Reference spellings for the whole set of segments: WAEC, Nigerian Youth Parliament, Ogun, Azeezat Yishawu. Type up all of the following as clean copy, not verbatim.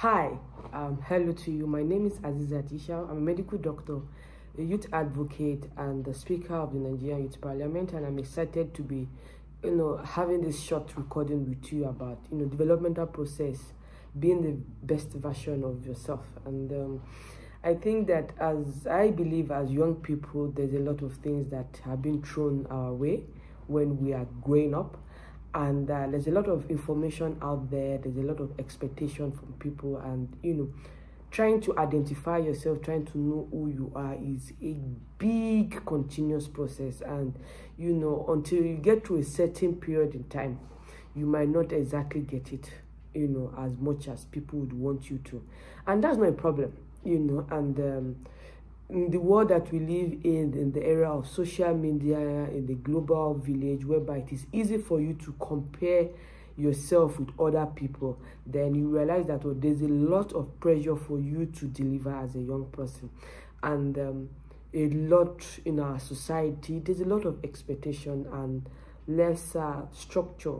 Hi, hello to you. My name is Azeezat Yishawu. I'm a medical doctor, a youth advocate, and the speaker of the Nigerian Youth Parliament. And I'm excited to be, having this short recording with you about, developmental process, being the best version of yourself. And I think that as young people, there's a lot of things that have been thrown our way when we are growing up. And there's a lot of information out there, there's a lot of expectation from people, and trying to identify yourself, trying to know who you are is a big continuous process. And until you get to a certain period in time, you might not exactly get it as much as people would want you to, and that's not a problem. In the world that we live in the era of social media, in the global village, whereby it is easy for you to compare yourself with other people, then you realize that there's a lot of pressure for you to deliver as a young person. And a lot in our society, there's a lot of expectation and less structure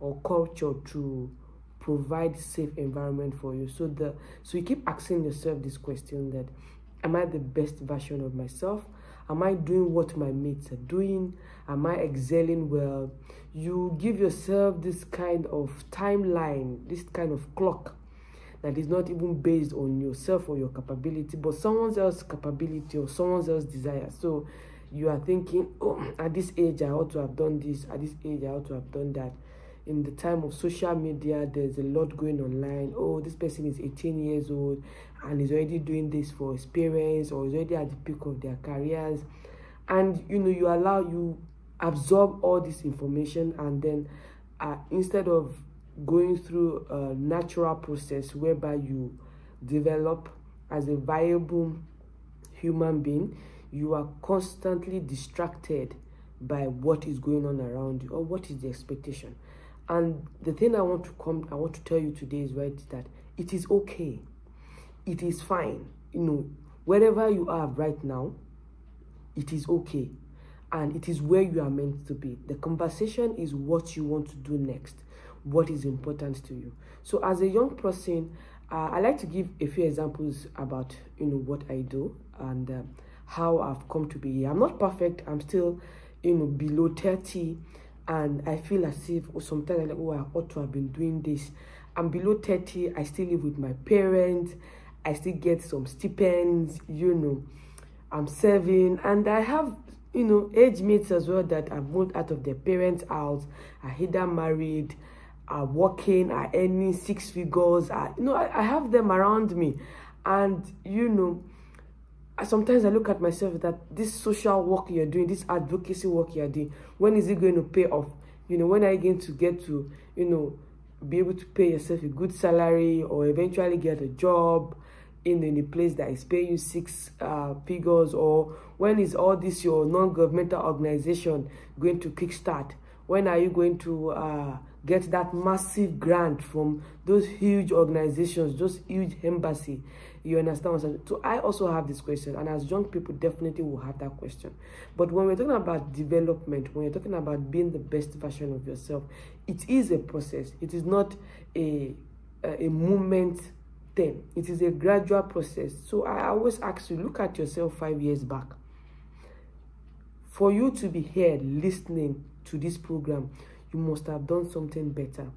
or culture to provide safe environment for you. So you keep asking yourself this question that, am I the best version of myself? Am I doing what my mates are doing? Am I excelling well? You give yourself this kind of timeline, this kind of clock that is not even based on yourself or your capability, but someone else's capability or someone else's desire. So you are thinking, oh, at this age, I ought to have done this. At this age, I ought to have done that. In the time of social media, there's a lot going online. Oh, this person is 18 years old and is already doing this for experience, or is already at the peak of their careers. And you absorb all this information, and then instead of going through a natural process whereby you develop as a viable human being, you are constantly distracted by what is going on around you or what is the expectation. And the thing I want to tell you today is that it is okay. It is fine. Wherever you are right now, it is okay. And it is where you are meant to be. The conversation is what you want to do next, what is important to you. So as a young person, I like to give a few examples about, what I do and how I've come to be here. I'm not perfect. I'm still, below 30. And I feel as if sometimes I'm like, oh, I ought to have been doing this. I'm below 30. I still live with my parents. I still get some stipends, I'm serving. And I have, age mates as well that have moved out of their parents' house, are either married, are working, are earning six figures. I have them around me. And, sometimes I look at myself that this social work you're doing, this advocacy work you're doing, when is it going to pay off? When are you going to get to, be able to pay yourself a good salary or eventually get a job in a place that is paying you six figures? Or when is all this your non-governmental organization going to kickstart? When are you going to get that massive grant from those huge organizations, those huge embassy? You understand what I'm saying? So I also have this question, and as young people definitely will have that question. But when we're talking about development, when you're talking about being the best version of yourself, it is a process. It is not a moment thing. It is a gradual process. So I always ask you, look at yourself 5 years back. For you to be here listening to this program, you must have done something better.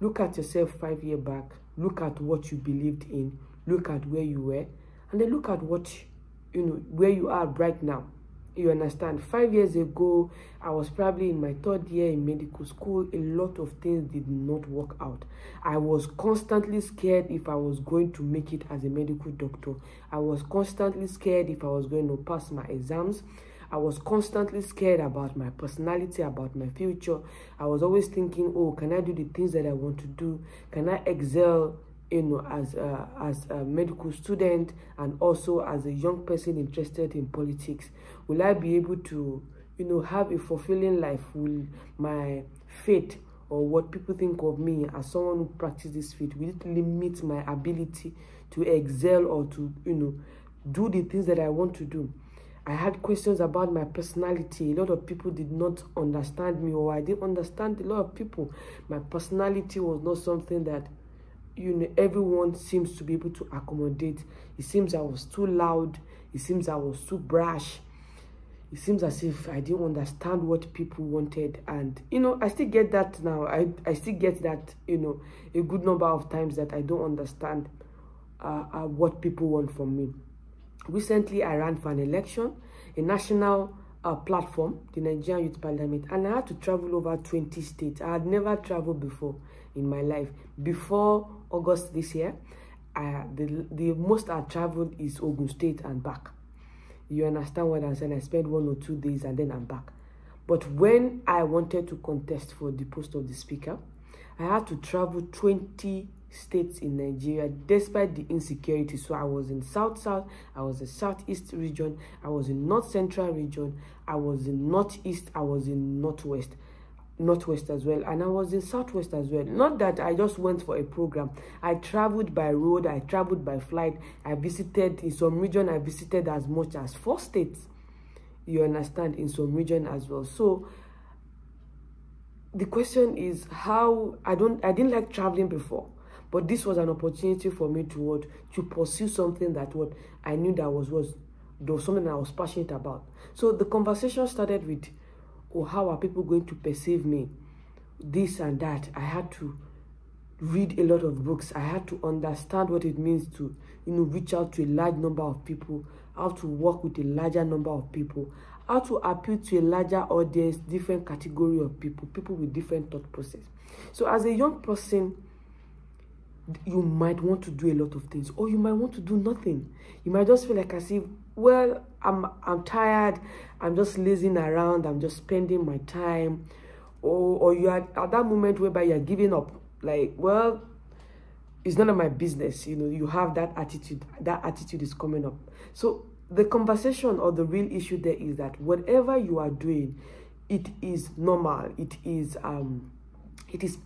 Look at yourself 5 years back. Look at what you believed in. Look at where you were. And then look at what, where you are right now. You understand? 5 years ago, I was probably in my third year in medical school. A lot of things did not work out. I was constantly scared if I was going to make it as a medical doctor. I was constantly scared if I was going to pass my exams. I was constantly scared about my personality, about my future. I was always thinking, oh, can I do the things that I want to do? Can I excel, as a medical student and also as a young person interested in politics? Will I be able to, have a fulfilling life? Will my faith or what people think of me as someone who practices this faith, will it limit my ability to excel or to, do the things that I want to do? I had questions about my personality. A lot of people did not understand me, or I didn't understand a lot of people. My personality was not something that you know, everyone seems to be able to accommodate. It seems I was too loud. It seems I was too brash. It seems as if I didn't understand what people wanted. And, you know, I still get that now. I still get that, you know, a good number of times that I don't understand what people want from me. Recently, I ran for an election, a national platform, the Nigerian Youth Parliament, and I had to travel over 20 states. I had never traveled before in my life. Before August this year, the most I traveled is Ogun State and back. You understand what I'm saying? I spent 1 or 2 days and then I'm back. But when I wanted to contest for the post of the speaker, I had to travel 20 states in Nigeria despite the insecurity. So I was in South-South, I was in Southeast region, I was in North-Central region, I was in Northeast, I was in Northwest as well, and I was in Southwest as well. Not that I just went for a program. I traveled by road, I traveled by flight, I visited in some region, I visited as much as 4 states, you understand, in some region as well. So the question is how I didn't like traveling before, but this was an opportunity for me to pursue something that what I knew that was something I was passionate about. So the conversation started with, or how are people going to perceive me, this and that. I had to read a lot of books. I had to understand what it means to, you know, reach out to a large number of people, how to work with a larger number of people, how to appeal to a larger audience, different category of people, people with different thought process. So as a young person, you might want to do a lot of things, or you might want to do nothing. You might just feel like as if, well, I'm tired, I'm just lazing around, I'm just spending my time, or you are at that moment whereby you're giving up, like, well, it's none of my business, you know, you have that attitude. That attitude is coming up. So the conversation or the real issue there is that whatever you are doing, it is normal, it is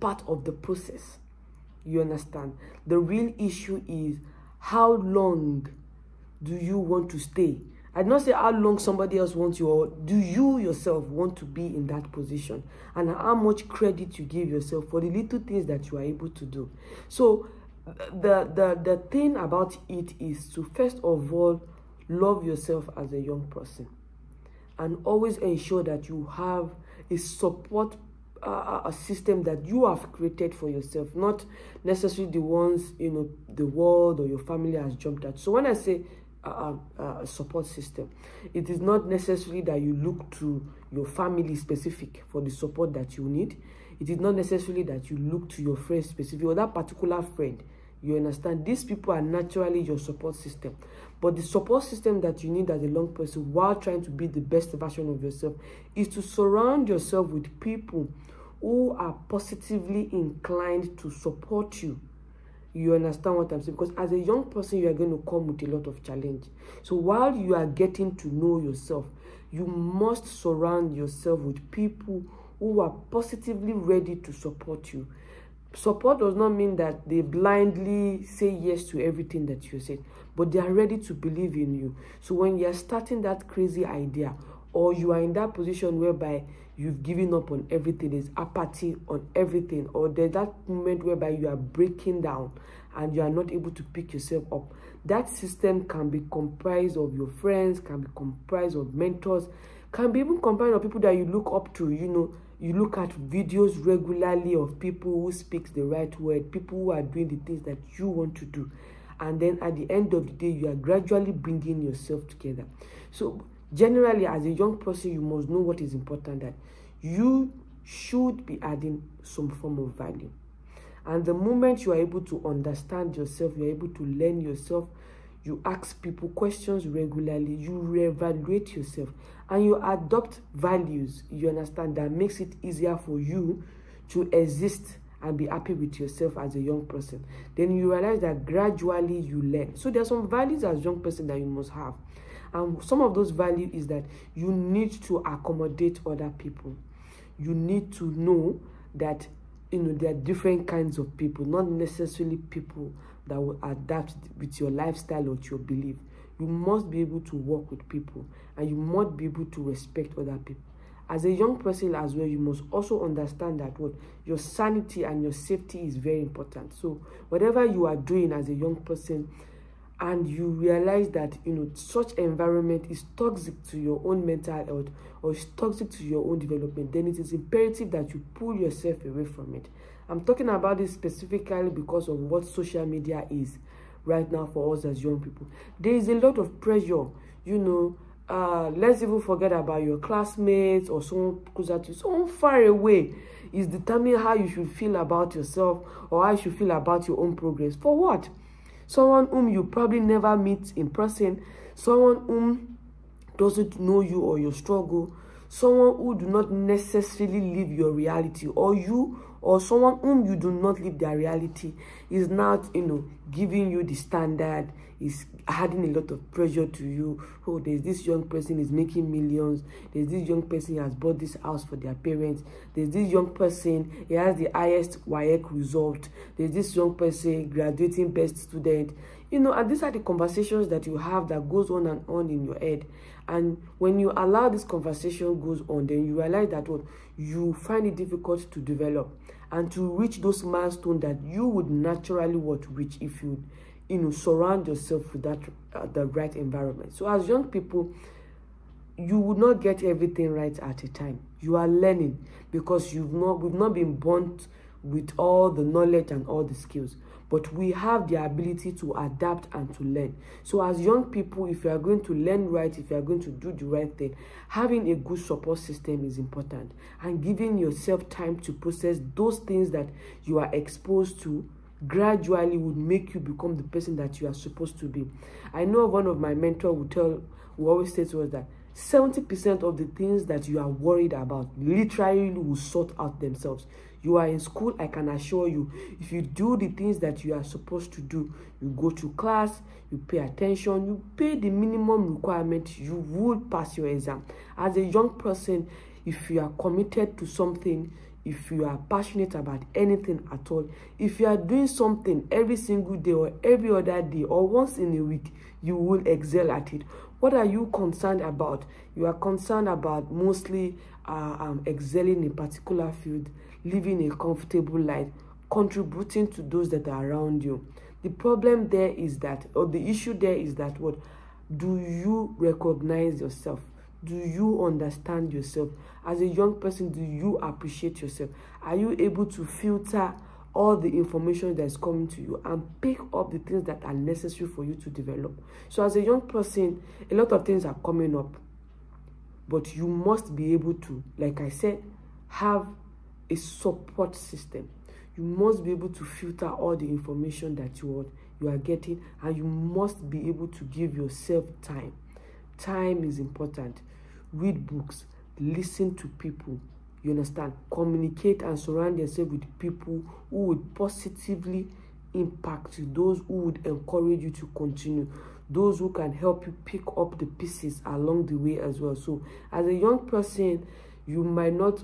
part of the process. You understand? The real issue is how long do you want to stay? I do not say how long somebody else wants you, or do you yourself want to be in that position, and how much credit you give yourself for the little things that you are able to do. So the thing about it is to first of all love yourself as a young person, and always ensure that you have a support a system that you have created for yourself, not necessarily the ones, you know, the world or your family has jumped at. So when I say support system, it is not necessarily that you look to your family specific for the support that you need. It is not necessarily that you look to your friend specific or that particular friend. You understand? These people are naturally your support system. But the support system that you need as a young person while trying to be the best version of yourself is to surround yourself with people who are positively inclined to support you. You understand what I'm saying? Because as a young person, you are going to come with a lot of challenge. So while you are getting to know yourself, you must surround yourself with people who are positively ready to support you. Support does not mean that they blindly say yes to everything that you say, but they are ready to believe in you. So when you are starting that crazy idea, or you are in that position whereby you've given up on everything, there's apathy on everything, or there's that moment whereby you are breaking down and you are not able to pick yourself up, that system can be comprised of your friends, can be comprised of mentors, can be even comprised of people that you look up to, you know. You look at videos regularly of people who speak the right word, people who are doing the things that you want to do. And then at the end of the day, you are gradually bringing yourself together. So generally, as a young person, you must know what is important, that you should be adding some form of value. And the moment you are able to understand yourself, you are able to learn yourself, you ask people questions regularly, you reevaluate yourself, and you adopt values, you understand, that makes it easier for you to exist and be happy with yourself as a young person. Then you realize that gradually you learn. So there are some values as a young person that you must have. And some of those values is that you need to accommodate other people. You need to know that, you know, there are different kinds of people, not necessarily people that will adapt with your lifestyle or to your belief. You must be able to work with people, and you must be able to respect other people. As a young person as well, you must also understand that what your sanity and your safety is very important. So whatever you are doing as a young person, and you realize that, you know, such environment is toxic to your own mental health or is toxic to your own development, then it is imperative that you pull yourself away from it. I'm talking about this specifically because of what social media is right now for us as young people. There is a lot of pressure, you know. Let's even forget about your classmates or someone closer to you. Someone far away is determining how you should feel about yourself or how you should feel about your own progress. For what? Someone whom you probably never meet in person, someone whom doesn't know you or your struggle, someone who do not necessarily live your reality, or you or someone whom you do not live their reality is not, you know, giving you the standard, is adding a lot of pressure to you. Oh, there's this young person is making millions. There's this young person has bought this house for their parents. There's this young person, he has the highest WAEC result. There's this young person graduating best student. You know, and these are the conversations that you have that goes on and on in your head. And when you allow this conversation goes on, then you realize that what you find it difficult to develop and to reach those milestones that you would naturally want to reach if you, you know, surround yourself with that the right environment. So as young people, you would not get everything right at a time. You are learning because we've not been born with all the knowledge and all the skills, but we have the ability to adapt and to learn. So as young people, if you are going to learn right, if you are going to do the right thing, having a good support system is important, and giving yourself time to process those things that you are exposed to gradually would make you become the person that you are supposed to be. I know one of my mentors will always say to us that 70% of the things that you are worried about literally will sort out themselves. You are in school, I can assure you, if you do the things that you are supposed to do, you go to class, you pay attention, you pay the minimum requirement, you would pass your exam. As a young person, if you are committed to something, if you are passionate about anything at all, if you are doing something every single day or every other day or once in a week, you will excel at it. What are you concerned about? You are concerned about mostly excelling in a particular field, living a comfortable life, contributing to those that are around you. The problem there is that, or the issue there is that, what do you recognize yourself? Do you understand yourself? As a young person, do you appreciate yourself? Are you able to filter all the information that is coming to you and pick up the things that are necessary for you to develop? So as a young person, a lot of things are coming up, but you must be able to, like I said, have a support system. You must be able to filter all the information that you are getting, and you must be able to give yourself time. Time is important. Read books, listen to people, you understand, communicate and surround yourself with people who would positively impact you, those who would encourage you to continue, those who can help you pick up the pieces along the way as well. So as a young person, you might not,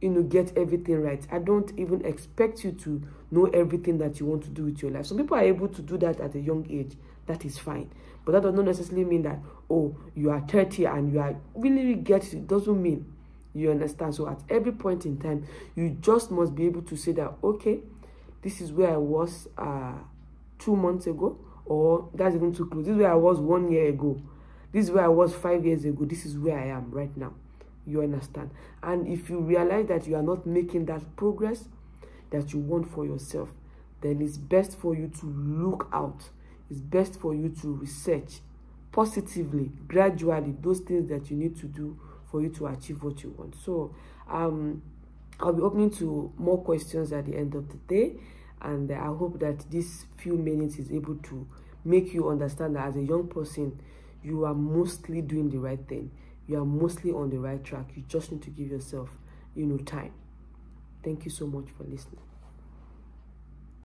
you know, get everything right. I don't even expect you to know everything that you want to do with your life. Some people are able to do that at a young age. That is fine, but that does not necessarily mean that, oh, you are 30 and you are really get it. Doesn't mean, you understand. So at every point in time, you just must be able to say that, okay, this is where I was 2 months ago, or that's even too close, this is where I was 1 year ago, this is where I was 5 years ago, this is where I am right now. You understand? And if you realize that you are not making that progress that you want for yourself, then it's best for you to look out. It's best for you to research positively, gradually, those things that you need to do for you to achieve what you want. So I'll be opening to more questions at the end of the day, and I hope that this few minutes is able to make you understand that as a young person, you are mostly doing the right thing. You are mostly on the right track. You just need to give yourself, you know, time. Thank you so much for listening.